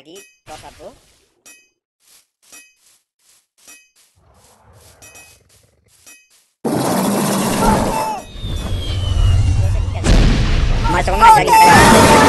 Aquí, cosa tú. Más o menos.